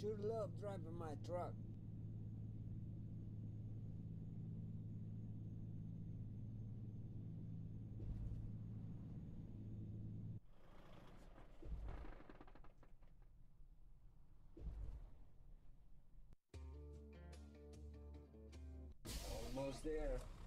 sure love driving my truck. Almost there.